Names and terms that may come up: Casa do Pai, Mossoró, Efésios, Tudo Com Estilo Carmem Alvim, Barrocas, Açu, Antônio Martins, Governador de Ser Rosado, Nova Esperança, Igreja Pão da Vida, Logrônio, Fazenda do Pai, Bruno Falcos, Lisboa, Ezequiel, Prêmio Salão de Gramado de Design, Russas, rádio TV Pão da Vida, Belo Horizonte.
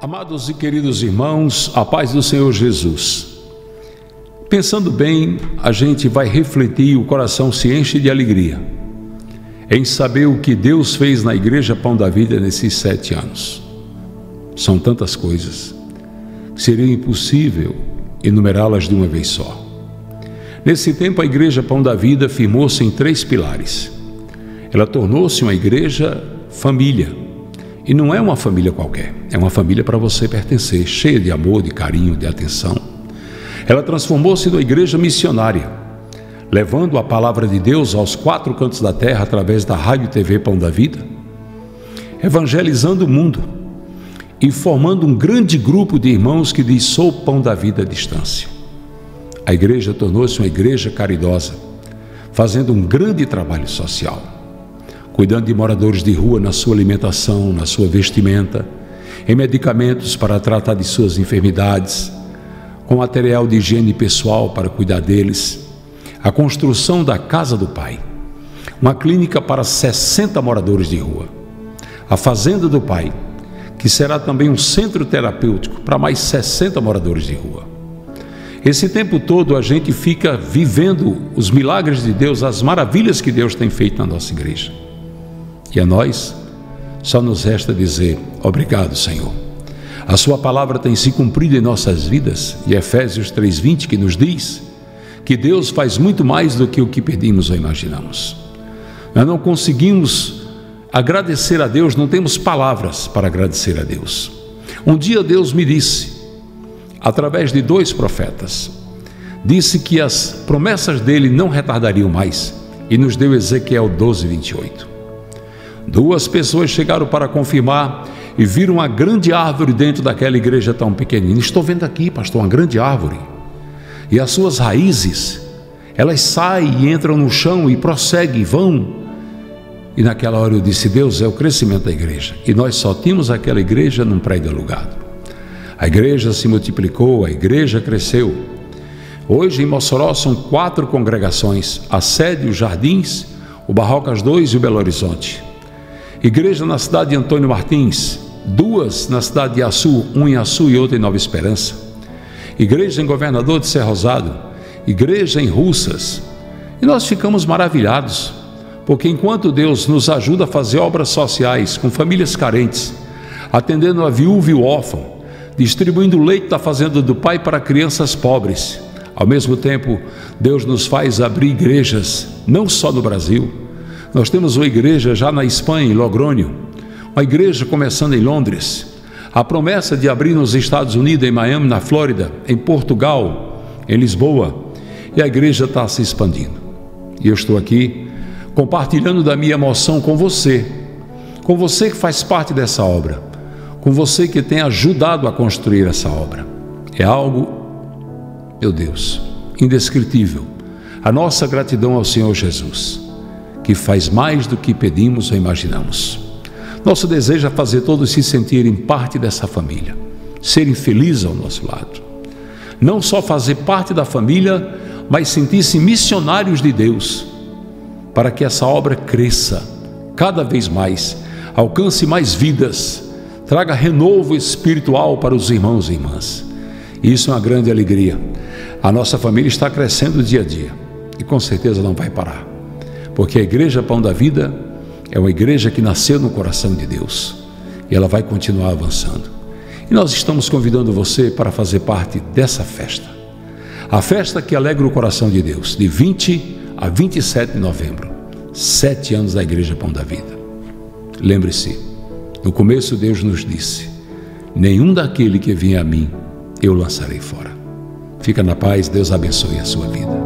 Amados e queridos irmãos, a paz do Senhor Jesus. Pensando bem, a gente vai refletir e o coração se enche de alegria em saber o que Deus fez na Igreja Pão da Vida nesses 7 anos. São tantas coisas que seria impossível enumerá-las de uma vez só. Nesse tempo, a Igreja Pão da Vida firmou-se em 3 pilares. Ela tornou-se uma igreja família. E não é uma família qualquer, é uma família para você pertencer, cheia de amor, de carinho, de atenção. Ela transformou-se numa igreja missionária, levando a palavra de Deus aos 4 cantos da terra através da rádio TV Pão da Vida, evangelizando o mundo e formando um grande grupo de irmãos que diz: sou Pão da Vida à distância. A igreja tornou-se uma igreja caridosa, fazendo um grande trabalho social, cuidando de moradores de rua na sua alimentação, na sua vestimenta, em medicamentos para tratar de suas enfermidades, com material de higiene pessoal para cuidar deles, a construção da Casa do Pai, uma clínica para 60 moradores de rua, a Fazenda do Pai, que será também um centro terapêutico para mais 60 moradores de rua. Esse tempo todo a gente fica vivendo os milagres de Deus, as maravilhas que Deus tem feito na nossa igreja. E a nós, só nos resta dizer: obrigado, Senhor. A sua palavra tem se cumprido em nossas vidas, e Efésios 3:20, que nos diz que Deus faz muito mais do que o que pedimos ou imaginamos. Nós não conseguimos agradecer a Deus, não temos palavras para agradecer a Deus. Um dia Deus me disse, através de 2 profetas, disse que as promessas dele não retardariam mais, e nos deu Ezequiel 12:28. 2 pessoas chegaram para confirmar e viram uma grande árvore dentro daquela igreja tão pequenina. Estou vendo aqui, pastor, uma grande árvore. E as suas raízes, elas saem e entram no chão e prosseguem, vão. E naquela hora eu disse: Deus, é o crescimento da igreja. E nós só tínhamos aquela igreja num prédio alugado. A igreja se multiplicou, a igreja cresceu. Hoje em Mossoró são 4 congregações, a sede, os Jardins, o Barrocas 2 e o Belo Horizonte. Igreja na cidade de Antônio Martins, 2 na cidade de Açu, 1 em Açu e outra em Nova Esperança. Igreja em Governador de Ser Rosado, igreja em Russas. E nós ficamos maravilhados, porque enquanto Deus nos ajuda a fazer obras sociais com famílias carentes, atendendo a viúva e o órfão, distribuindo o leite da Fazenda do Pai para crianças pobres, ao mesmo tempo Deus nos faz abrir igrejas, não só no Brasil. Nós temos uma igreja já na Espanha, em Logrônio, uma igreja começando em Londres, a promessa de abrir nos Estados Unidos, em Miami, na Flórida, em Portugal, em Lisboa, e a igreja está se expandindo. E eu estou aqui compartilhando da minha emoção com você que faz parte dessa obra, com você que tem ajudado a construir essa obra. É algo, meu Deus, indescritível. A nossa gratidão ao Senhor Jesus, que faz mais do que pedimos ou imaginamos. Nosso desejo é fazer todos se sentirem parte dessa família, serem felizes ao nosso lado. Não só fazer parte da família, mas sentir-se missionários de Deus, para que essa obra cresça cada vez mais, alcance mais vidas, traga renovo espiritual para os irmãos e irmãs. Isso é uma grande alegria. A nossa família está crescendo dia a dia e com certeza não vai parar. Porque a Igreja Pão da Vida é uma igreja que nasceu no coração de Deus e ela vai continuar avançando. E nós estamos convidando você para fazer parte dessa festa. A festa que alegra o coração de Deus, de 20 a 27 de novembro, 7 anos da Igreja Pão da Vida. Lembre-se, no começo Deus nos disse: nenhum daquele que vier a mim eu lançarei fora. Fica na paz, Deus abençoe a sua vida.